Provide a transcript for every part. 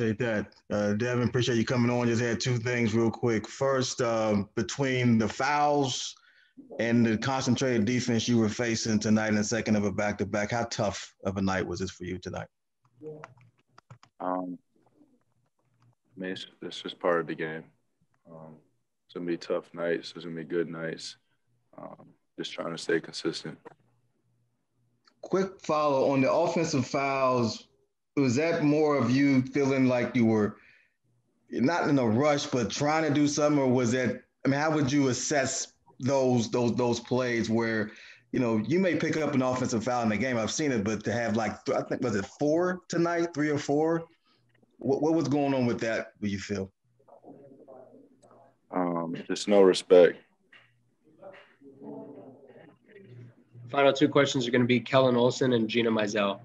Appreciate that. Devin, appreciate you coming on. Just had two things real quick. First, between the fouls and the concentrated defense you were facing tonight and second of a back-to-back, how tough of a night was this for you tonight? I mean, it's just part of the game. It's going to be tough nights. It's going to be good nights. Just trying to stay consistent. Quick follow on the offensive fouls. Was that more of you feeling like you were not in a rush, but trying to do something, or was that? I mean, how would you assess those plays where, you know, you may pick up an offensive foul in the game? I've seen it, but to have like I think was it four tonight, three or four? What was going on with that? What you feel? Just no respect. Final two questions are going to be Kellen Olson and Gina Mizell.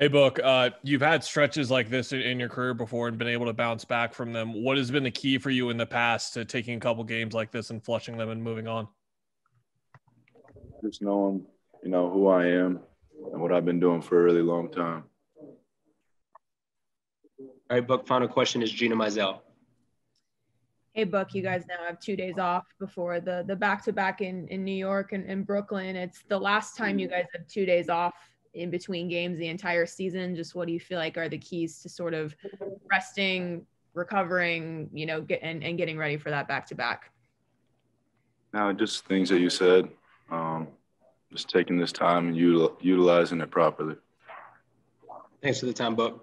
Hey, Book, you've had stretches like this in your career before and been able to bounce back from them. What has been the key for you in the past to taking a couple games like this and flushing them and moving on? Just knowing, you know, who I am and what I've been doing for a really long time. All right, Book, final question is Gina Mizell. Hey, Book, you guys now have 2 days off before the back-to-back in New York and Brooklyn. It's the last time you guys have 2 days off in between games the entire season. Just what do you feel like are the keys to sort of resting, recovering, you know, and getting ready for that back-to-back? No, just things that you said, just taking this time and utilizing it properly. Thanks for the time, Book.